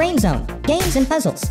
Brain Zone, games and puzzles.